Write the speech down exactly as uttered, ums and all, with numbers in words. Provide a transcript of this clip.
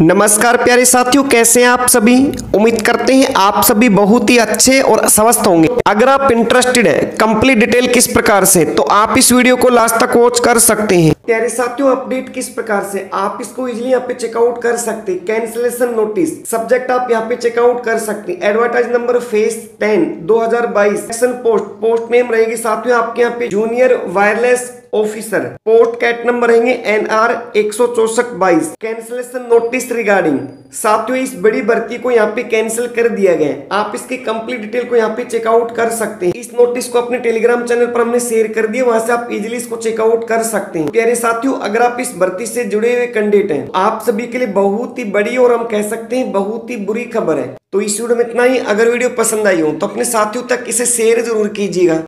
नमस्कार प्यारे साथियों, कैसे हैं आप सभी। उम्मीद करते हैं आप सभी बहुत ही अच्छे और स्वस्थ होंगे। अगर आप इंटरेस्टेड हैं कंप्लीट डिटेल किस प्रकार से, तो आप इस वीडियो को लास्ट तक वॉच कर सकते हैं। प्यारे साथियों, अपडेट किस प्रकार से आप इसको इजीली यहाँ पे चेकआउट कर सकते हैं। कैंसिलेशन नोटिस सब्जेक्ट आप यहाँ पे चेकआउट कर सकते हैं। एडवर्टाइज नंबर फेस टेन दो हजार बाईस सेक्शन पोस्ट पोस्ट नेम रहेगी साथियों आपके यहाँ पे junior wireless officer. Post cat number रहेंगे एनआर एक सौ चौसठ बाईस। कैंसिलेशन नोटिस रिगार्डिंग साथियों इस बड़ी भर्ती को यहाँ पे कैंसिल कर दिया गया है। आप इसकी कंप्लीट डिटेल को यहाँ पे चेकआउट कर सकते हैं। इस नोटिस को अपने टेलीग्राम चैनल पर हमने शेयर कर दिया, वहाँ से आप इजीली इसको चेकआउट कर सकते हैं। प्यारे साथियों, अगर आप इस भर्ती से जुड़े हुए कैंडिडेट हैं, आप सभी के लिए बहुत ही बड़ी और हम कह सकते हैं बहुत ही बुरी खबर है। तो इस वीडियो में इतना ही। अगर वीडियो पसंद आई हो तो अपने साथियों तक इसे शेयर जरूर कीजिएगा।